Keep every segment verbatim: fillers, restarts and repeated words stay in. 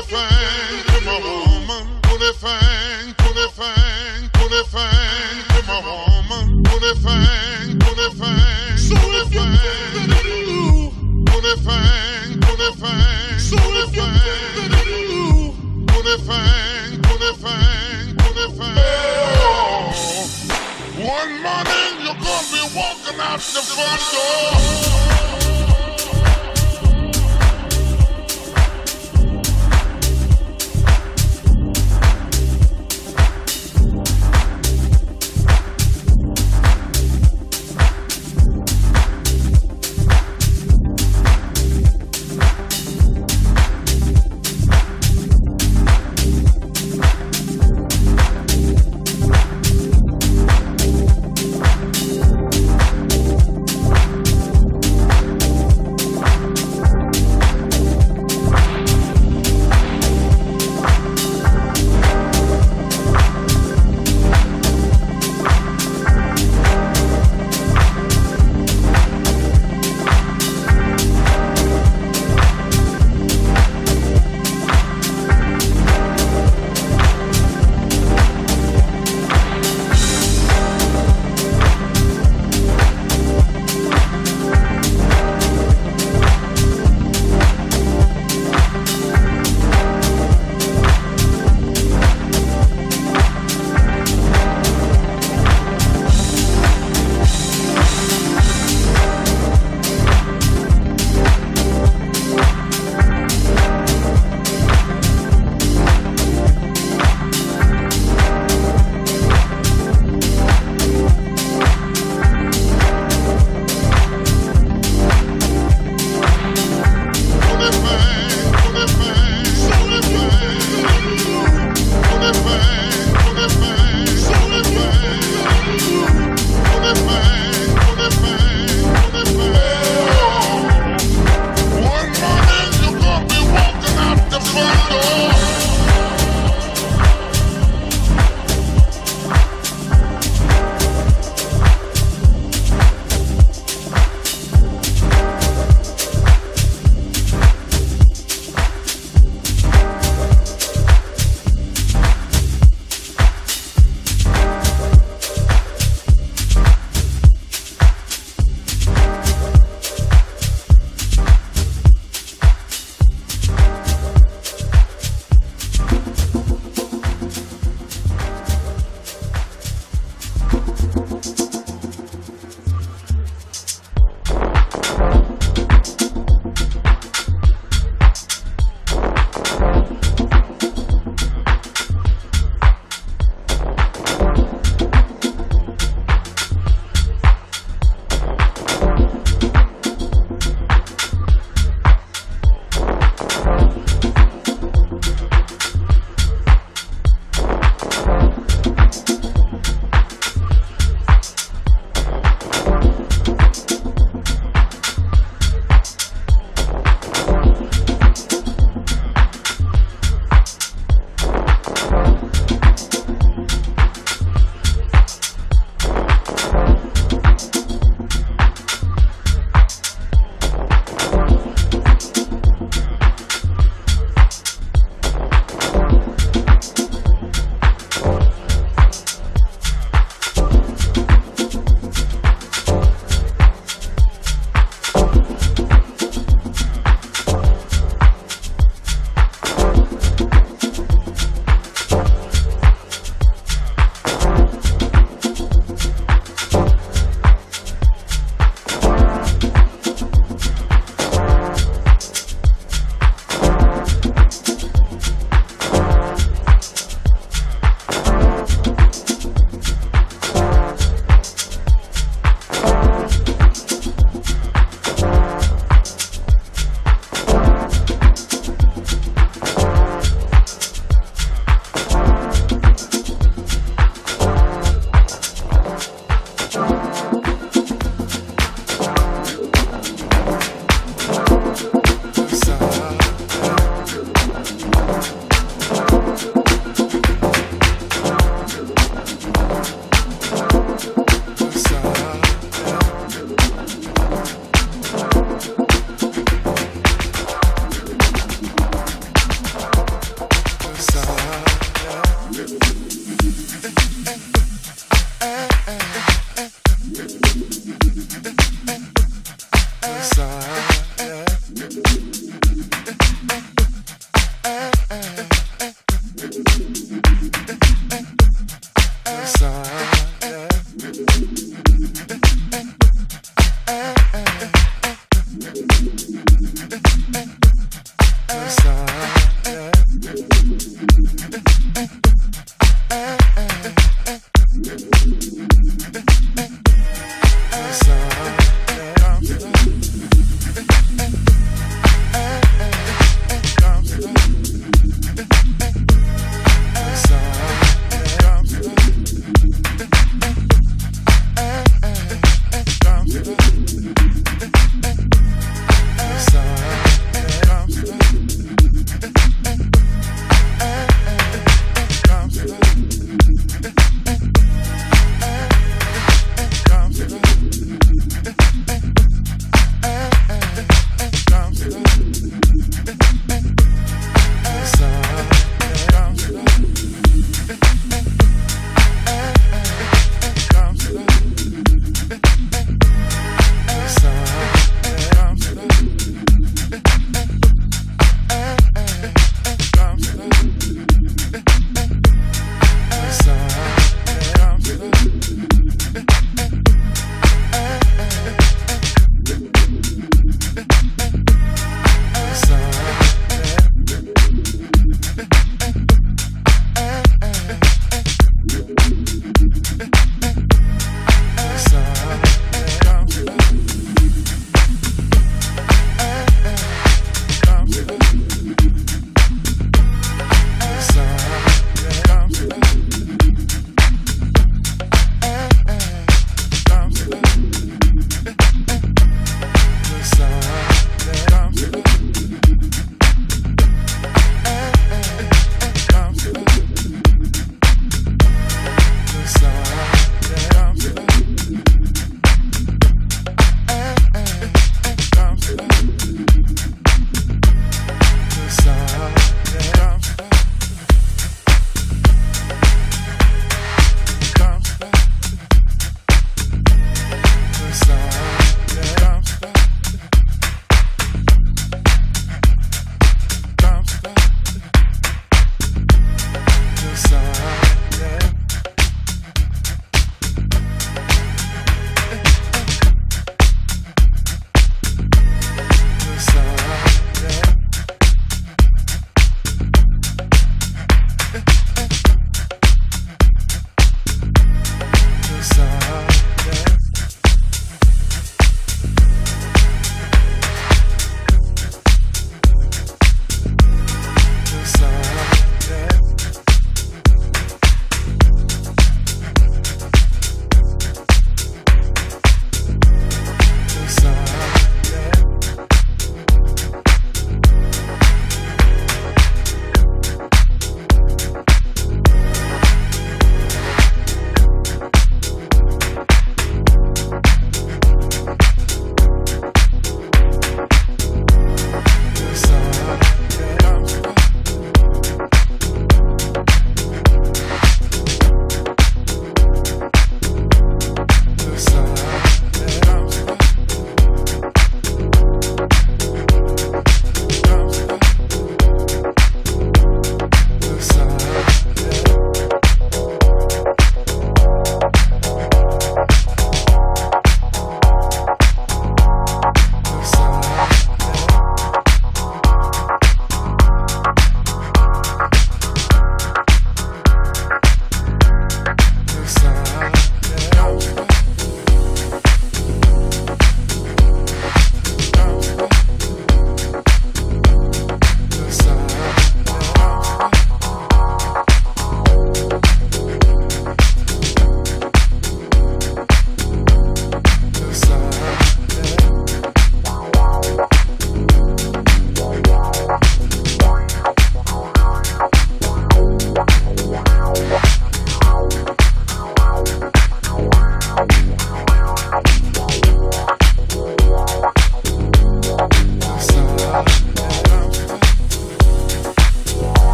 a fang to my woman, put a fang, put a fang, put a fang to my woman, put a fang, put a fang, so if you think that you put a fang, put a fang, so if you think that you put a fang, put a fang, put a fang. One morning you're gonna be walking out the front door.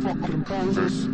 Fuck composers.